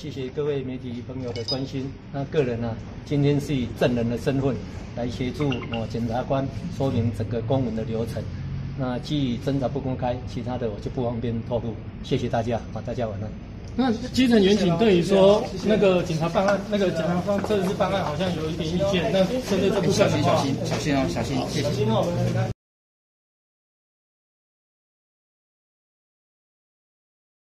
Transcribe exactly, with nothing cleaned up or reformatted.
谢谢各位媒体朋友的关心。那个人呢、啊，今天是以证人的身份来协助我检察官说明整个公文的流程。那基于侦查不公开，其他的我就不方便透露。谢谢大家，啊，大家晚安。那基层员警对于说那个警察办案，那个检察官这次办案好像有一点意见，那针对这部分的话，小心小心哦，小心，谢谢。